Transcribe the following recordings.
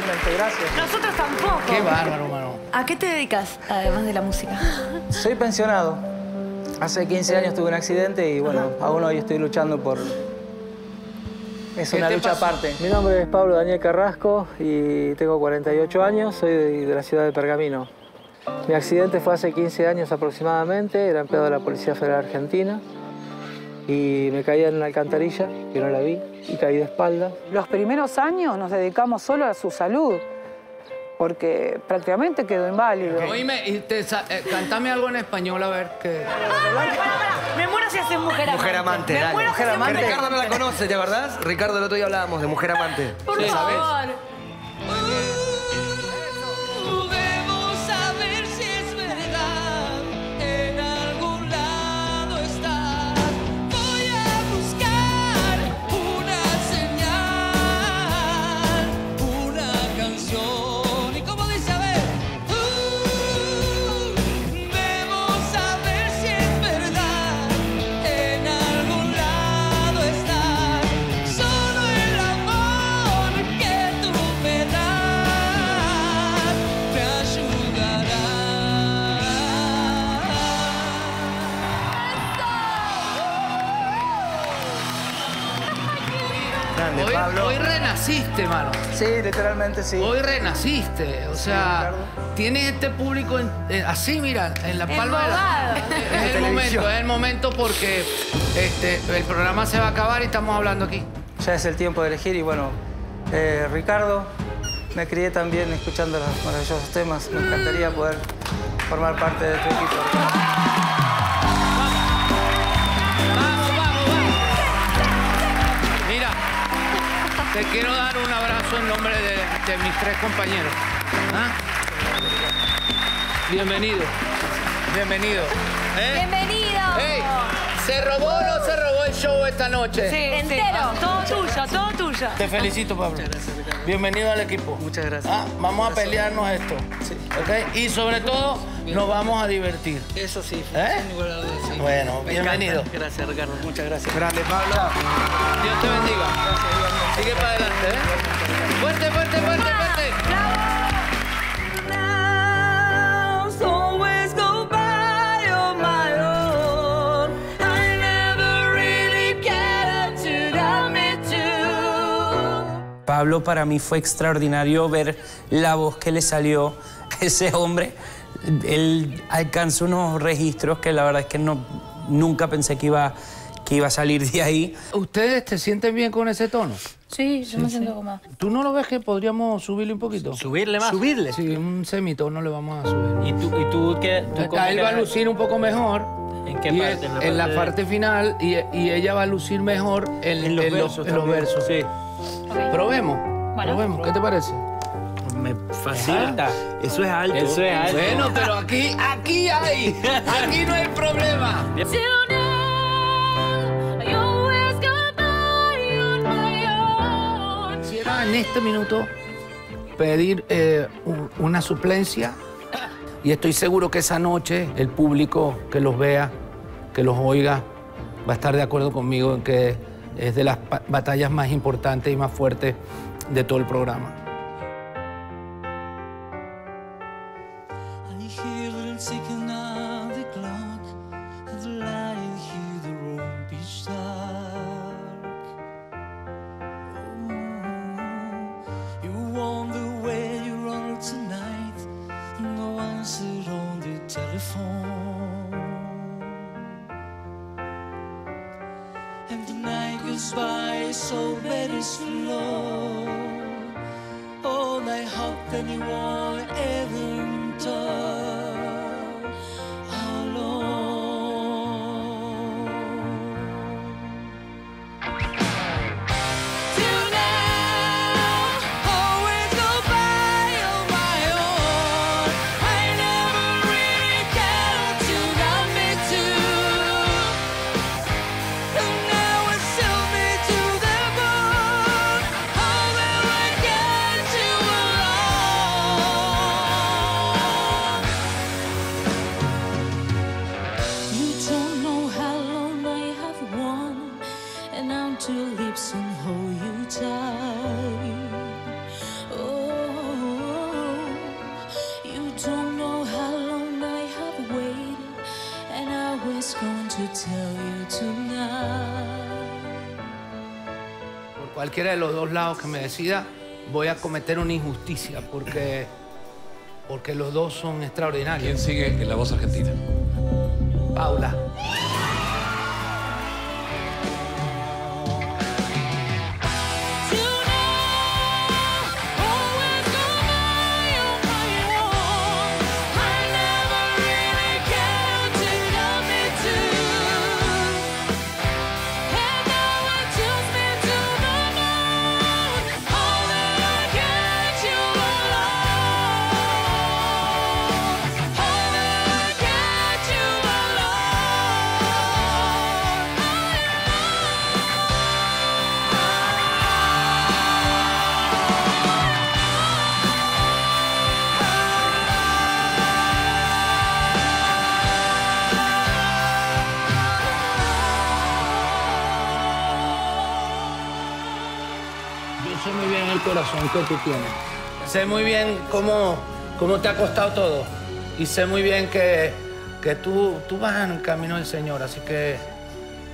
realmente, gracias. Nosotros tampoco. Qué bárbaro, hermano. ¿A qué te dedicas, además de la música? Soy pensionado. Hace 15 años tuve un accidente y, bueno, aún hoy estoy luchando por... Es una lucha aparte. Mi nombre es Pablo Daniel Carrasco y tengo 48 años, soy de la ciudad de Pergamino. Mi accidente fue hace 15 años aproximadamente, era empleado de la Policía Federal Argentina y me caí en una alcantarilla, que no la vi, y caí de espaldas. Los primeros años nos dedicamos solo a su salud, porque prácticamente quedó inválido. Oíme, cantame algo en español, a ver qué... Me muero si haces Mujer Amante. Mujer Amante, dale. Mujer Amante. Ricardo no la conoce, ¿de verdad? Ricardo, el otro día hablábamos de Mujer Amante. Por favor. Vamos a ver si es verdad. En algún lado estás. Voy a buscar una señal, una canción. Hoy renaciste, mano. Sí, literalmente sí. Hoy renaciste, o sea, tienes este público así, mira, en la palma de la... Es el momento porque el programa se va a acabar y estamos hablando aquí. Ya es el tiempo de elegir y bueno, Ricardo, me crié también escuchando los maravillosos temas. Me encantaría poder formar parte de tu equipo. Te quiero dar un abrazo en nombre de mis tres compañeros. ¿Ah? Bienvenido. Bienvenido. Bienvenido. Hey, ¿se robó o no se robó el show esta noche? Sí, entero. Todo tuyo, todo tuyo. Te felicito, Pablo. Muchas gracias, Ricardo. Bienvenido al equipo. Muchas gracias. Ah, vamos a pelearnos esto. Sí. ¿Okay? Y sobre todo, nos vamos a divertir. Eso sí. Sin ninguna duda, sí. Bueno, bienvenido. Gracias, Ricardo. Muchas gracias. Grande, Pablo. Dios te bendiga. Gracias, Dios. Sigue para adelante, ¿eh? ¡Fuerte, fuerte, fuerte, fuerte! ¡Bravo! Pablo, para mí fue extraordinario ver la voz que le salió a ese hombre. Él alcanzó unos registros que la verdad es que nunca pensé que iba a salir de ahí. ¿Ustedes te sienten bien con ese tono? Sí, yo me siento como... ¿Tú no lo ves que podríamos subirle un poquito? ¿Subirle más? ¿Subirle? Sí, un semitono le vamos a subir. ¿Y tú qué? A él va a lucir un poco mejor. ¿En qué parte? En la parte final y ella va a lucir mejor en los versos. Sí. Okay. Probemos. Bueno, probemos. ¿Qué te parece? Me facilita. Eso es alto. Eso es alto. Bueno, pero aquí no hay problema. En este minuto pedir una suplencia y estoy seguro que esa noche el público que los vea, que los oiga, va a estar de acuerdo conmigo en que es de las batallas más importantes y más fuertes de todo el programa. to tell you tonight. Por cualquiera de los dos lados que me decida, voy a cometer una injusticia, porque los dos son extraordinarios. ¿Quién sigue en La Voz Argentina? Paula. Sé muy bien el corazón que tú tienes. Sé muy bien cómo te ha costado todo. Y sé muy bien que tú vas en el camino del Señor, así que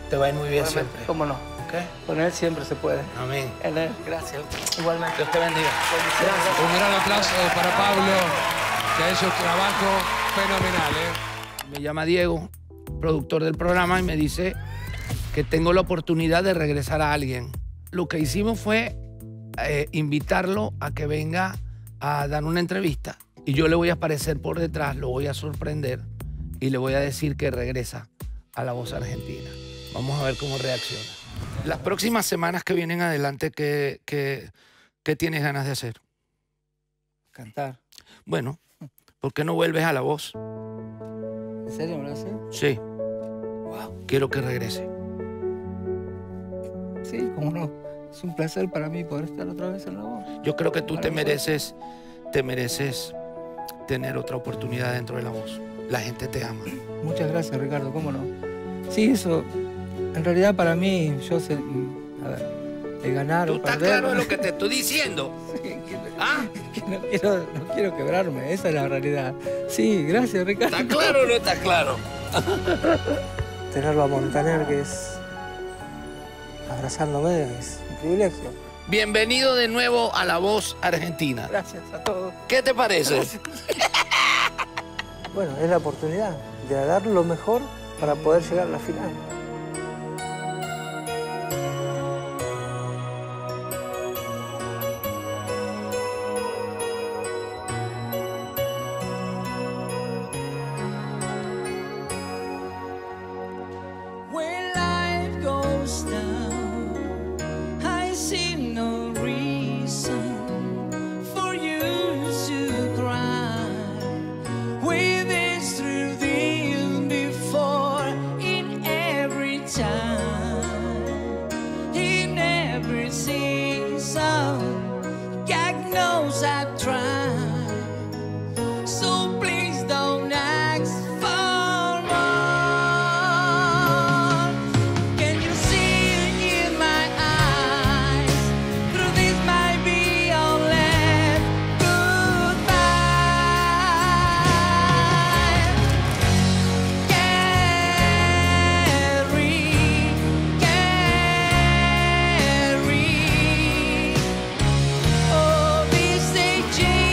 te va a ir muy bien siempre. ¿Cómo no? ¿Okay? Con Él siempre se puede. Amén. En Él, gracias. Igualmente. Dios te bendiga. Gracias. Un gran aplauso para Pablo, que ha hecho un trabajo fenomenal, ¿eh? Me llama Diego, productor del programa, y me dice que tengo la oportunidad de regresar a alguien. Lo que hicimos fue invitarlo a que venga a dar una entrevista, y yo le voy a aparecer por detrás, lo voy a sorprender y le voy a decir que regresa a La Voz Argentina. Vamos a ver cómo reacciona. Las próximas semanas que vienen adelante, ¿qué tienes ganas de hacer? Cantar. Bueno, ¿por qué no vuelves a La Voz? ¿En serio me lo haces? Sí. Wow, quiero que regrese. Sí, cómo no. Es un placer para mí poder estar otra vez en La Voz. Yo creo que tú te mereces tener otra oportunidad dentro de La Voz. La gente te ama. Muchas gracias, Ricardo, ¿cómo no? Sí, eso, en realidad para mí, yo sé, a ver, de ganar o perder... ¿Tú estás claro de lo que te estoy diciendo? Sí, no quiero quebrarme, esa es la realidad. Sí, gracias, Ricardo. ¿Está claro o no está claro? Tenerlo a Montaner, que es... abrazándome, es un privilegio. Bienvenido de nuevo a La Voz Argentina. Gracias a todos. ¿Qué te parece? Bueno, es la oportunidad de dar lo mejor para poder llegar a la final. Carry all these stages.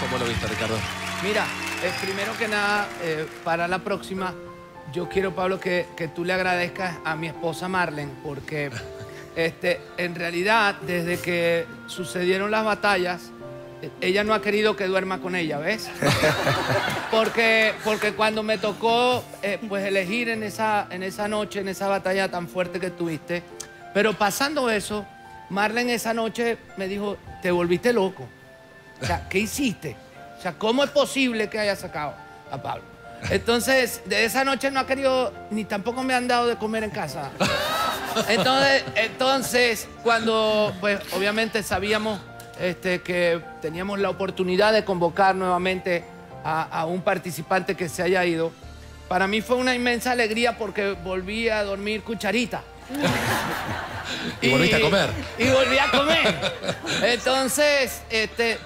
¿Cómo lo viste, Ricardo? Mira, primero que nada, para la próxima, yo quiero, Pablo, que tú le agradezcas a mi esposa Marlene, porque en realidad, desde que sucedieron las batallas, ella no ha querido que duerma con ella, ¿ves? Porque cuando me tocó pues elegir en esa noche, en esa batalla tan fuerte que tuviste, pero pasando eso, Marlene esa noche me dijo, te volviste loco. O sea, ¿qué hiciste? O sea, ¿cómo es posible que haya sacado a Pablo? Entonces, de esa noche no ha querido, ni tampoco me han dado de comer en casa. Entonces cuando, pues obviamente sabíamos que teníamos la oportunidad de convocar nuevamente a un participante que se haya ido, para mí fue una inmensa alegría porque volví a dormir cucharita. Y volviste a comer. Y volví a comer. Entonces,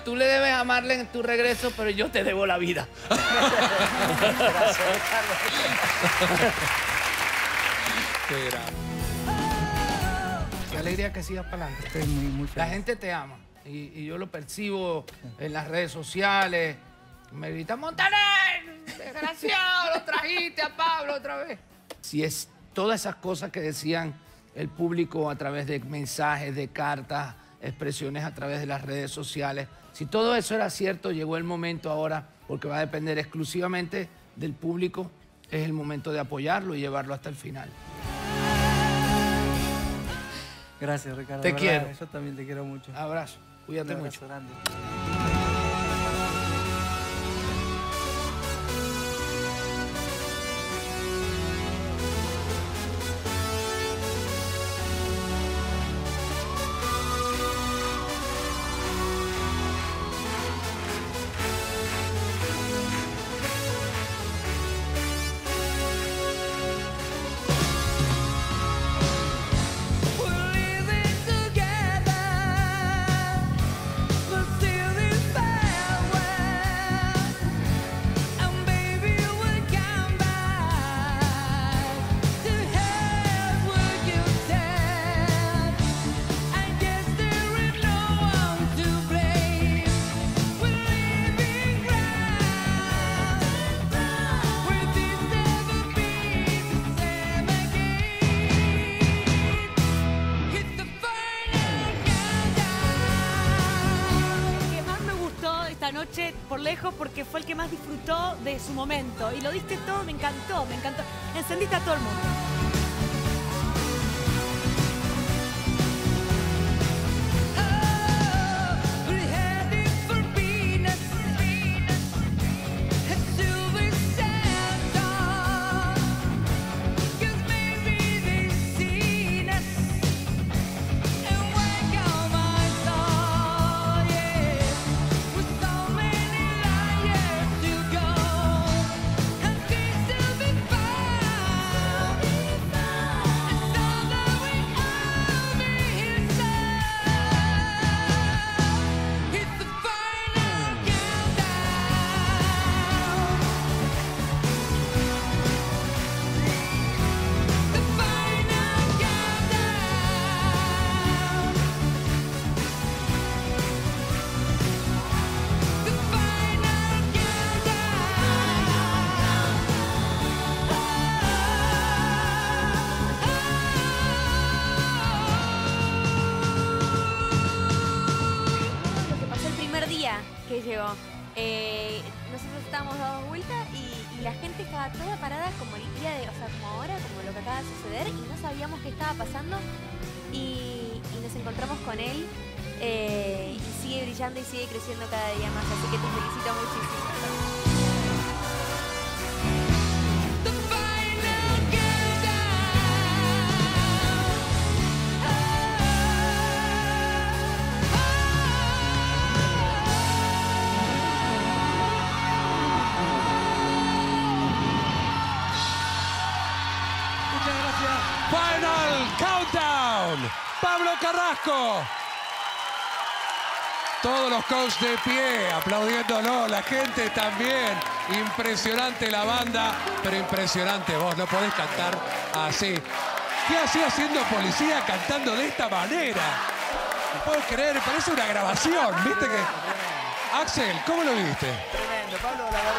tú le debes a Marlene tu regreso, pero yo te debo la vida. Gracias, Ricardo. Qué grande. Qué alegría que sigas para adelante. Estoy muy, muy feliz. La gente te ama. Y yo lo percibo en las redes sociales. Me gritan, ¡Montaner! ¡Desgraciado! ¡Lo trajiste a Pablo otra vez! Si es todas esas cosas que decían el público a través de mensajes, de cartas, expresiones a través de las redes sociales. Si todo eso era cierto, llegó el momento ahora, porque va a depender exclusivamente del público, es el momento de apoyarlo y llevarlo hasta el final. Gracias, Ricardo. Te quiero. Yo también te quiero mucho. Abrazo. Cuídate mucho. Un abrazo grande. Por lejos, porque fue el que más disfrutó de su momento y lo diste todo, me encantó, me encantó. Encendiste a todo el mundo. Nosotros estábamos dando vueltas y la gente estaba toda parada como el día de, o sea, como ahora, como lo que acaba de suceder, y no sabíamos qué estaba pasando y nos encontramos con él y sigue brillando y sigue creciendo cada día más, así que te felicito muchísimo. Pablo Carrasco. Todos los coaches de pie aplaudiéndolo, la gente también. Impresionante la banda, pero impresionante vos, no podés cantar así. ¿Qué hacías siendo policía cantando de esta manera? No puedo creer, parece una grabación, ¿viste que? Axel, ¿cómo lo viste? Tremendo, Pablo, la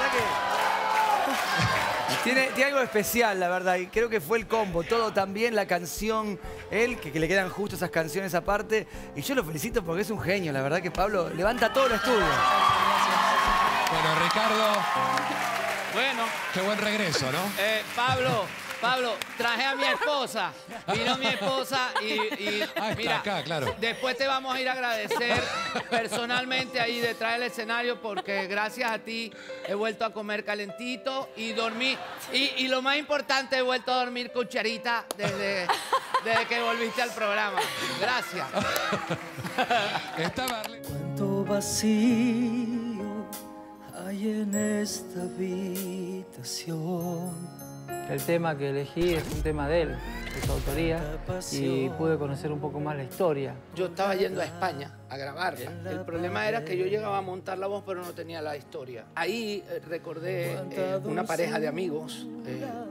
verdad que... tiene algo especial, la verdad, y creo que fue el combo. Todo también, la canción, él, que le quedan justo esas canciones aparte. Y yo lo felicito porque es un genio, la verdad que Pablo levanta todo el estudio. Bueno, Ricardo... Bueno... Qué buen regreso, ¿no? Pablo, traje a mi esposa. Vino mi esposa y está, mira, acá, claro. Después te vamos a ir a agradecer personalmente ahí detrás del escenario porque gracias a ti he vuelto a comer calentito y dormí. Y lo más importante, he vuelto a dormir cucharita desde que volviste al programa. Gracias. Está Marlene. Cuánto vacío hay en esta habitación. El tema que elegí es un tema de él, de su autoría, y pude conocer un poco más la historia. Yo estaba yendo a España a grabarla. El problema era que yo llegaba a montar la voz, pero no tenía la historia. Ahí recordé una pareja de amigos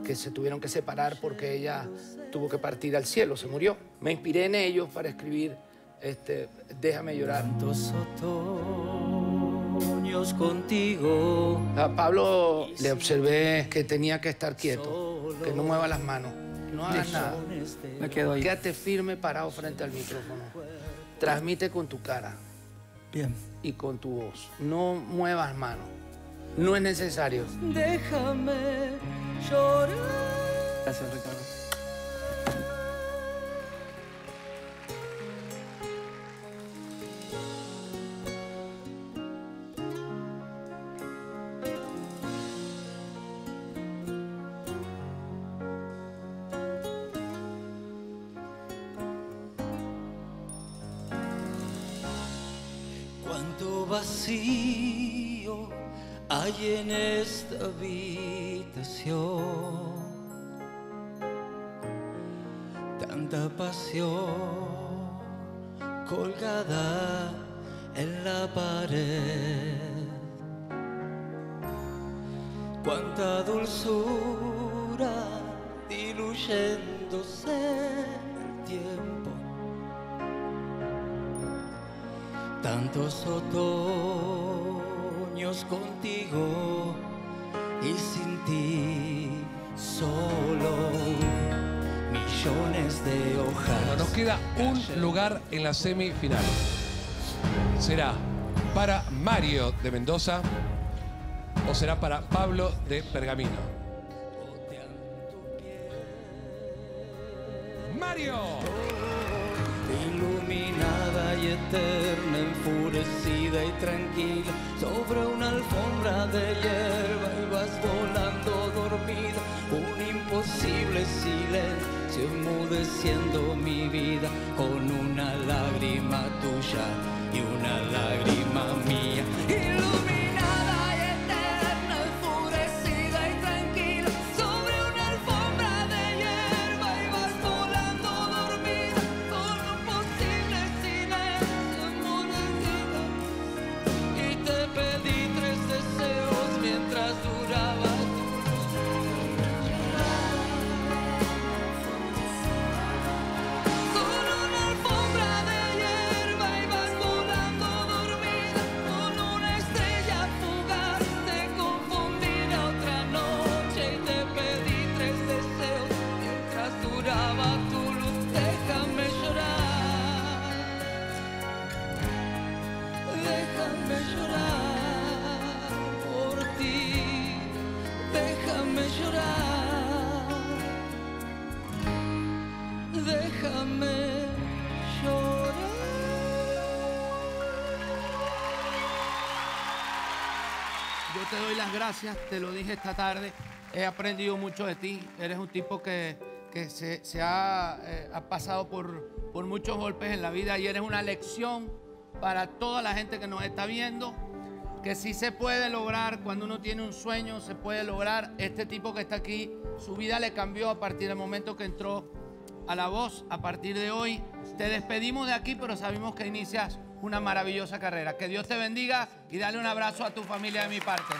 que se tuvieron que separar porque ella tuvo que partir al cielo, se murió. Me inspiré en ellos para escribir Déjame Llorar. Contigo. A Pablo le observé que tenía que estar quieto, que no mueva las manos, no hagas nada. Me quedo ahí. Quédate firme parado frente al micrófono. Transmite con tu cara. Bien. Y con tu voz. No muevas manos. No es necesario. Déjame llorar. Gracias, Ricardo. Vacío hay en esta habitación, tanta pasión colgada en la pared, cuánta dulzura diluyéndose el tiempo. Tantos otoños contigo y sin ti solo millones de hojas. Bueno, nos queda un lugar en la semifinal. ¿Será para Mario de Mendoza o será para Pablo de Pergamino? ¡Mario! Iluminada y eterna, enfurecida y tranquila, sobre una alfombra de hierba y vas volando dormida, un imposible silencio enmudeciendo mi vida, con una lágrima tuya y una lágrima mía. Iluminada y eterna, enfurecida y tranquila, sobre una alfombra de hierba y vas volando dormida, con un te doy las gracias, te lo dije esta tarde, he aprendido mucho de ti, eres un tipo que ha pasado por muchos golpes en la vida y eres una lección para toda la gente que nos está viendo, que sí se puede lograr, cuando uno tiene un sueño se puede lograr. Este tipo que está aquí, su vida le cambió a partir del momento que entró a La Voz. A partir de hoy te despedimos de aquí, pero sabemos que inicias una maravillosa carrera. Que Dios te bendiga y dale un abrazo a tu familia de mi parte.